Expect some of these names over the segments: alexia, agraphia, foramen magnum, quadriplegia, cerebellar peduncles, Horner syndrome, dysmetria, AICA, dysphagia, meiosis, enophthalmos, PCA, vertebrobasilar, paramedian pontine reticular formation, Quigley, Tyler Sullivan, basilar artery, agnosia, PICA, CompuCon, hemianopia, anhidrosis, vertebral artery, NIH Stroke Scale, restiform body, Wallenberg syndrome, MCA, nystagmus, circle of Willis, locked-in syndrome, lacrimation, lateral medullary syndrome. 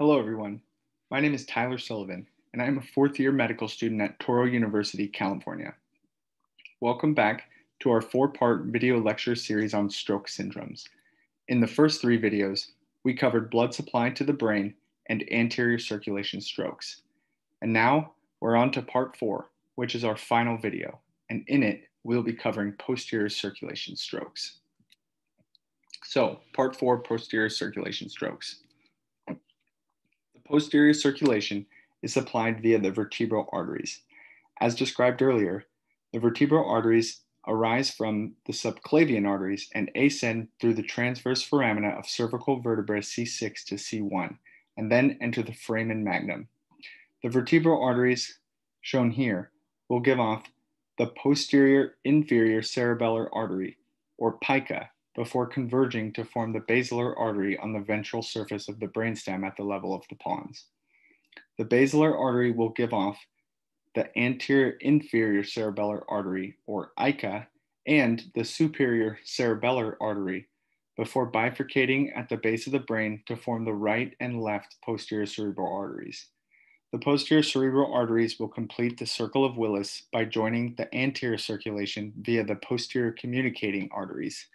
Hello, everyone. My name is Tyler Sullivan, and I am a fourth-year medical student at Toro University, California. Welcome back to our four-part video lecture series on stroke syndromes. In the first three videos, we covered blood supply to the brain and anterior circulation strokes. And now we're on to part four, which is our final video. And in it, we'll be covering posterior circulation strokes. So, part four, posterior circulation strokes. Posterior circulation is supplied via the vertebral arteries. As described earlier, the vertebral arteries arise from the subclavian arteries and ascend through the transverse foramina of cervical vertebrae C6 to C1, and then enter the foramen magnum. The vertebral arteries, shown here, will give off the posterior inferior cerebellar artery, or PICA, before converging to form the basilar artery on the ventral surface of the brainstem at the level of the pons. The basilar artery will give off the anterior inferior cerebellar artery, or AICA, and the superior cerebellar artery before bifurcating at the base of the brain to form the right and left posterior cerebral arteries. The posterior cerebral arteries will complete the circle of Willis by joining the anterior circulation via the posterior communicating arteries.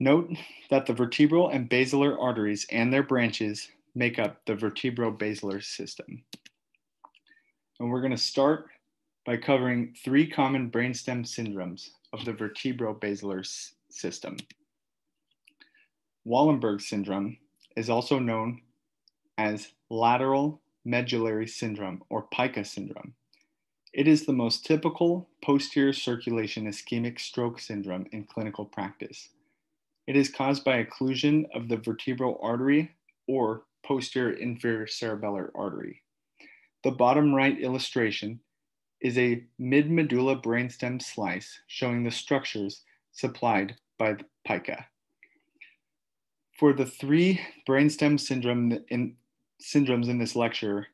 Note that the vertebral and basilar arteries and their branches make up the vertebrobasilar system. And we're going to start by covering three common brainstem syndromes of the vertebrobasilar system. Wallenberg syndrome is also known as lateral medullary syndrome, or PICA syndrome. It is the most typical posterior circulation ischemic stroke syndrome in clinical practice. It is caused by occlusion of the vertebral artery or posterior inferior cerebellar artery. The bottom right illustration is a mid-medulla brainstem slice showing the structures supplied by the PICA. For the three brainstem syndromes in this lecture,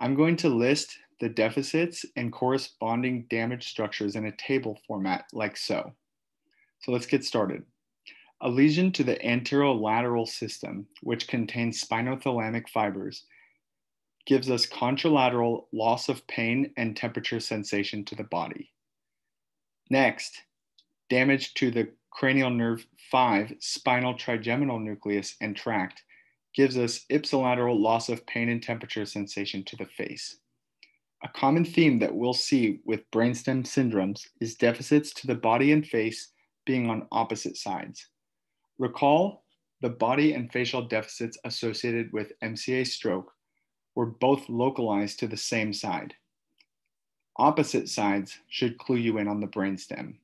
I'm going to list the deficits and corresponding damaged structures in a table format like so. So let's get started. A lesion to the anterolateral system, which contains spinothalamic fibers, gives us contralateral loss of pain and temperature sensation to the body. Next, damage to the cranial nerve 5, spinal trigeminal nucleus and tract gives us ipsilateral loss of pain and temperature sensation to the face. A common theme that we'll see with brainstem syndromes is deficits to the body and face being on opposite sides. Recall the body and facial deficits associated with MCA stroke were both localized to the same side. Opposite sides should clue you in on the brainstem.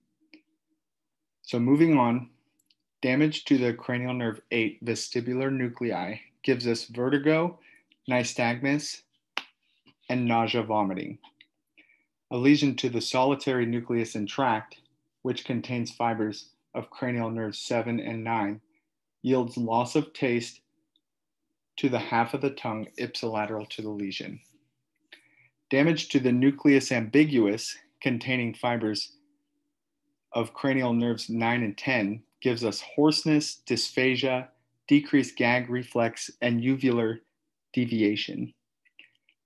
So moving on, damage to the cranial nerve 8 vestibular nuclei gives us vertigo, nystagmus, and nausea vomiting. A lesion to the solitary nucleus and tract, which contains fibers of cranial nerves 7 and 9, yields loss of taste to the half of the tongue ipsilateral to the lesion. Damage to the nucleus ambiguous containing fibers of cranial nerves 9 and 10 gives us hoarseness, dysphagia, decreased gag reflex, and uvular deviation.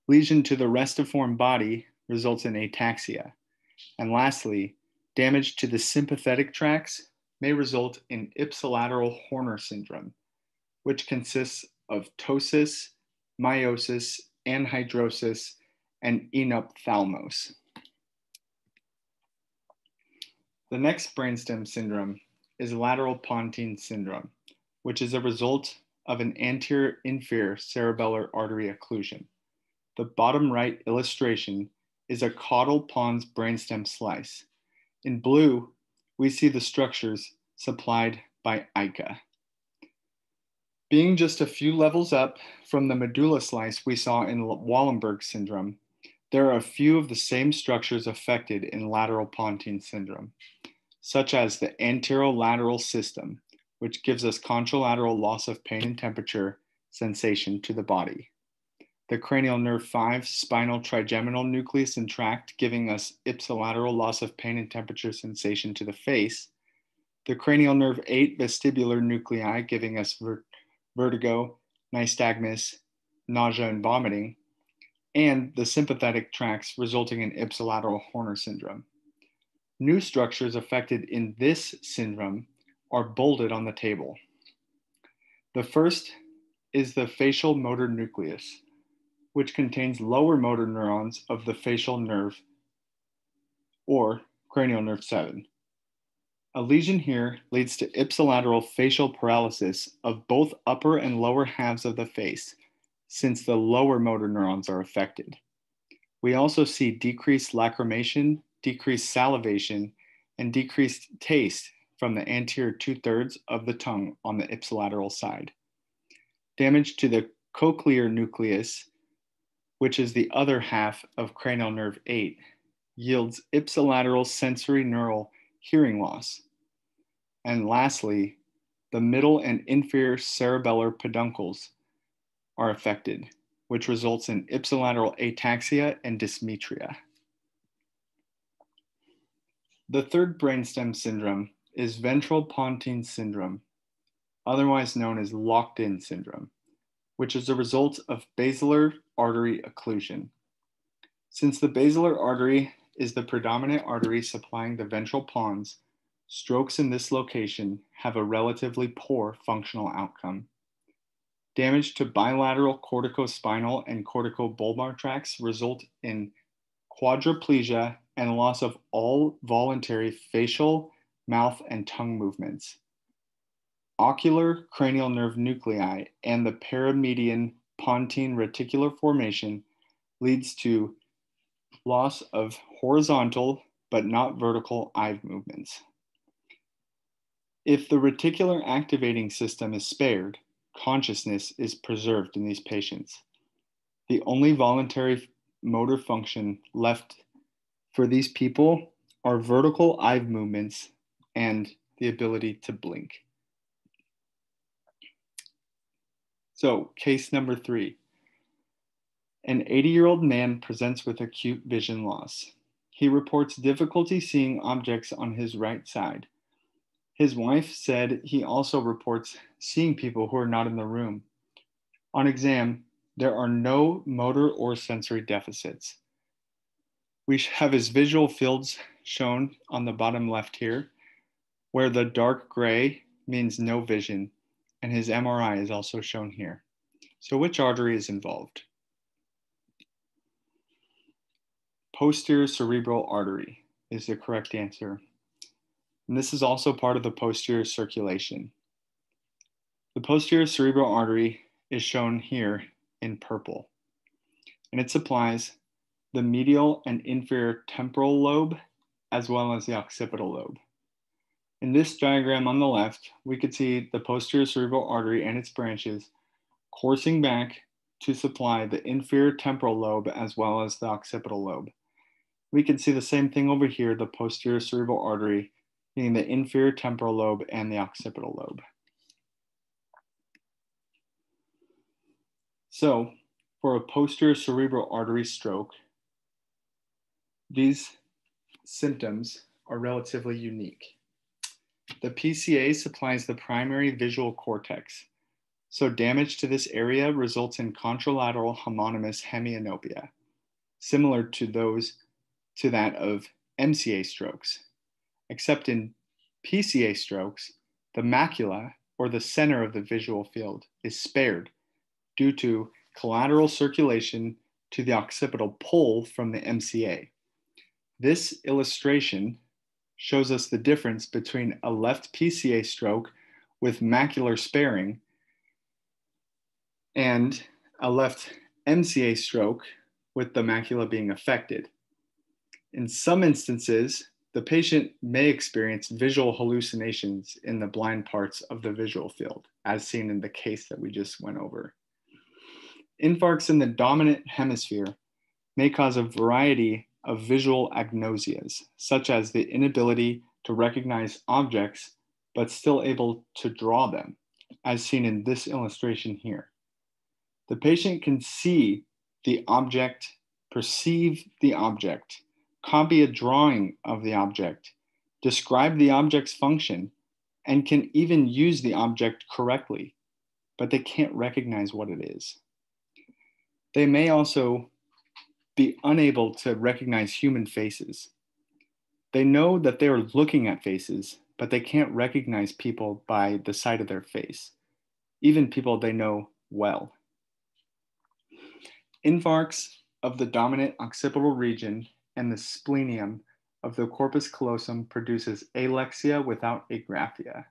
Lesion to the restiform body results in ataxia. And lastly, damage to the sympathetic tracts may result in ipsilateral Horner syndrome, which consists of ptosis, meiosis, anhidrosis, and enophthalmos. The next brainstem syndrome is lateral pontine syndrome, which is a result of an anterior inferior cerebellar artery occlusion. The bottom right illustration is a caudal pons brainstem slice. In blue, we see the structures supplied by AICA. Being just a few levels up from the medulla slice we saw in Wallenberg syndrome, there are a few of the same structures affected in lateral pontine syndrome, such as the anterolateral system, which gives us contralateral loss of pain and temperature sensation to the body. The cranial nerve 5, spinal trigeminal nucleus and tract, giving us ipsilateral loss of pain and temperature sensation to the face. The cranial nerve 8, vestibular nuclei, giving us vertigo, nystagmus, nausea and vomiting, and the sympathetic tracts resulting in ipsilateral Horner syndrome. New structures affected in this syndrome are bolded on the table. The first is the facial motor nucleus, which contains lower motor neurons of the facial nerve or cranial nerve 7. A lesion here leads to ipsilateral facial paralysis of both upper and lower halves of the face, since the lower motor neurons are affected. We also see decreased lacrimation, decreased salivation, and decreased taste from the anterior 2/3 of the tongue on the ipsilateral side. Damage to the cochlear nucleus, which is the other half of cranial nerve 8, yields ipsilateral sensory neural hearing loss. And lastly, the middle and inferior cerebellar peduncles are affected, which results in ipsilateral ataxia and dysmetria. The third brainstem syndrome is ventral pontine syndrome, otherwise known as locked-in syndrome, which is a result of basilar artery occlusion. Since the basilar artery is the predominant artery supplying the ventral pons, strokes in this location have a relatively poor functional outcome. Damage to bilateral corticospinal and corticobulbar tracts result in quadriplegia and loss of all voluntary facial, mouth, and tongue movements. Ocular cranial nerve nuclei and the paramedian pontine reticular formation leads to loss of horizontal but not vertical eye movements. If the reticular activating system is spared, consciousness is preserved in these patients. The only voluntary motor function left for these people are vertical eye movements and the ability to blink. So, case number 3. An 80-year-old man presents with acute vision loss. He reports difficulty seeing objects on his right side. His wife said he also reports seeing people who are not in the room. On exam, there are no motor or sensory deficits. We have his visual fields shown on the bottom left here, where the dark gray means no vision, and his MRI is also shown here. So which artery is involved? Posterior cerebral artery is the correct answer. And this is also part of the posterior circulation. The posterior cerebral artery is shown here in purple, and it supplies the medial and inferior temporal lobe, as well as the occipital lobe. In this diagram on the left, we could see the posterior cerebral artery and its branches coursing back to supply the inferior temporal lobe, as well as the occipital lobe. We can see the same thing over here, the posterior cerebral artery, meaning the inferior temporal lobe and the occipital lobe. So for a posterior cerebral artery stroke, these symptoms are relatively unique. The PCA supplies the primary visual cortex, so damage to this area results in contralateral homonymous hemianopia, similar to that of MCA strokes. Except in PCA strokes, the macula, or the center of the visual field, is spared due to collateral circulation to the occipital pole from the MCA. This illustration shows us the difference between a left PCA stroke with macular sparing and a left MCA stroke with the macula being affected. In some instances, the patient may experience visual hallucinations in the blind parts of the visual field, as seen in the case that we just went over. Infarcts in the dominant hemisphere may cause a variety of visual agnosias, such as the inability to recognize objects, but still able to draw them, as seen in this illustration here. The patient can see the object, perceive the object, copy a drawing of the object, describe the object's function, and can even use the object correctly, but they can't recognize what it is. They may also be unable to recognize human faces. They know that they are looking at faces, but they can't recognize people by the sight of their face, even people they know well. Infarcts of the dominant occipital region and the splenium of the corpus callosum produces alexia without agraphia.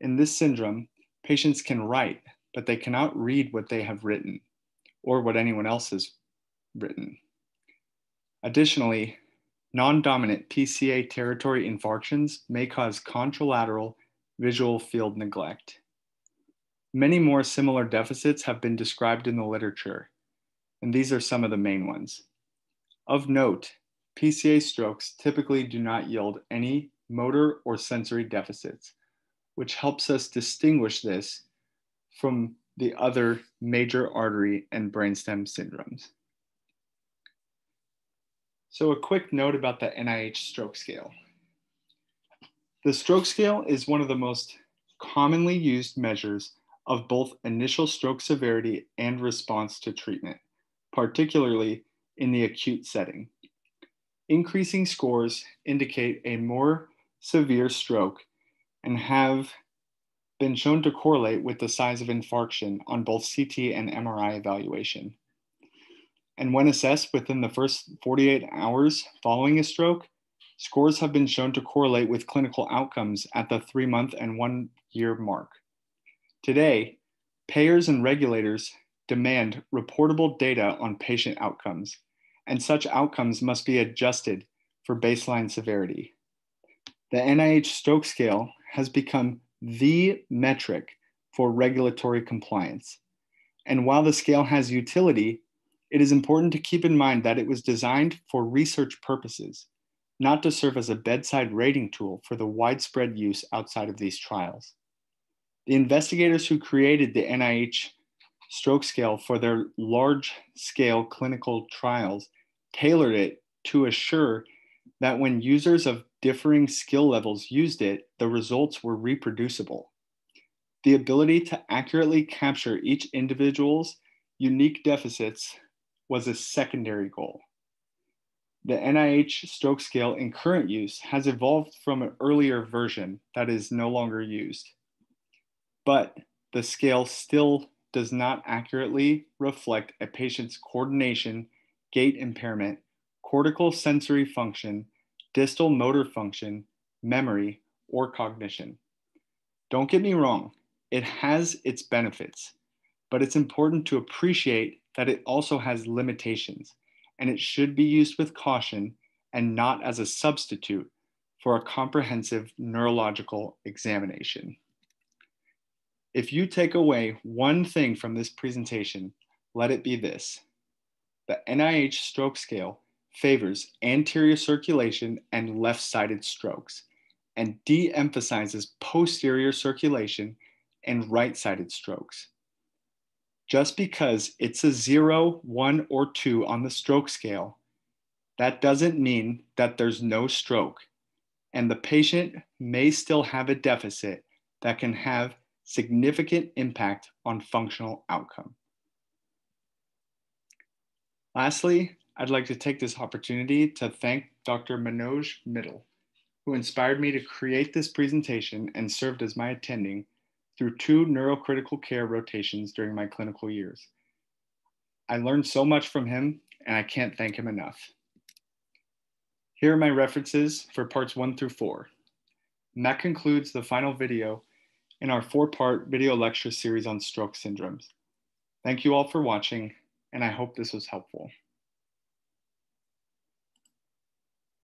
In this syndrome, patients can write, but they cannot read what they have written or what anyone else has written. Additionally, non-dominant PCA territory infarctions may cause contralateral visual field neglect. Many more similar deficits have been described in the literature, and these are some of the main ones. Of note, PCA strokes typically do not yield any motor or sensory deficits, which helps us distinguish this from the other major artery and brainstem syndromes. So a quick note about the NIH Stroke Scale. The stroke scale is one of the most commonly used measures of both initial stroke severity and response to treatment, particularly in the acute setting. Increasing scores indicate a more severe stroke and have been shown to correlate with the size of infarction on both CT and MRI evaluation. And when assessed within the first 48 hours following a stroke, scores have been shown to correlate with clinical outcomes at the 3-month and 1-year mark. Today, payers and regulators demand reportable data on patient outcomes, and such outcomes must be adjusted for baseline severity. The NIH Stroke Scale has become the metric for regulatory compliance. And while the scale has utility, it is important to keep in mind that it was designed for research purposes, not to serve as a bedside rating tool for the widespread use outside of these trials. The investigators who created the NIH Stroke Scale for their large-scale clinical trials tailored it to assure that when users of differing skill levels used it, the results were reproducible. The ability to accurately capture each individual's unique deficits was a secondary goal. The NIH Stroke Scale in current use has evolved from an earlier version that is no longer used, but the scale still does not accurately reflect a patient's coordination, gait impairment, cortical sensory function, distal motor function, memory, or cognition. Don't get me wrong, it has its benefits, but it's important to appreciate that it also has limitations, and it should be used with caution and not as a substitute for a comprehensive neurological examination. If you take away one thing from this presentation, let it be this: the NIH Stroke Scale favors anterior circulation and left-sided strokes, and de-emphasizes posterior circulation and right-sided strokes. Just because it's a 0, 1, or 2 on the stroke scale, that doesn't mean that there's no stroke, and the patient may still have a deficit that can have significant impact on functional outcome. Lastly, I'd like to take this opportunity to thank Dr. Manoj Mittal, who inspired me to create this presentation and served as my attending through 2 neurocritical care rotations during my clinical years. I learned so much from him, and I can't thank him enough. Here are my references for parts 1 through 4. And that concludes the final video in our 4-part video lecture series on stroke syndromes. Thank you all for watching, and I hope this was helpful.